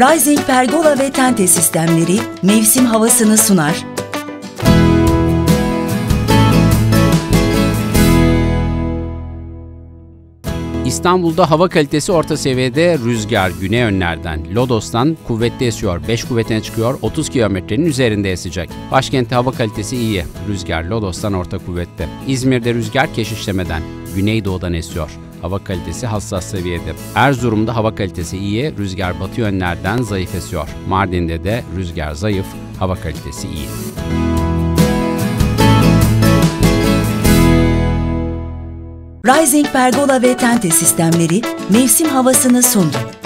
Rising Pergola ve Tente Sistemleri mevsim havasını sunar. İstanbul'da hava kalitesi orta seviyede, rüzgar güney önlerden, Lodos'tan kuvvetli esiyor, 5 kuvvetine çıkıyor, 30 kilometrenin üzerinde esecek. Başkentte hava kalitesi iyi, rüzgar Lodos'tan orta kuvvette. İzmir'de rüzgar keşişlemeden, güneydoğudan esiyor. Hava kalitesi hassas seviyede. Erzurum'da hava kalitesi iyi, rüzgar batı yönlerden zayıf esiyor. Mardin'de de rüzgar zayıf, hava kalitesi iyi. Rising Pergola ve Tente Sistemleri mevsim havasını sundu.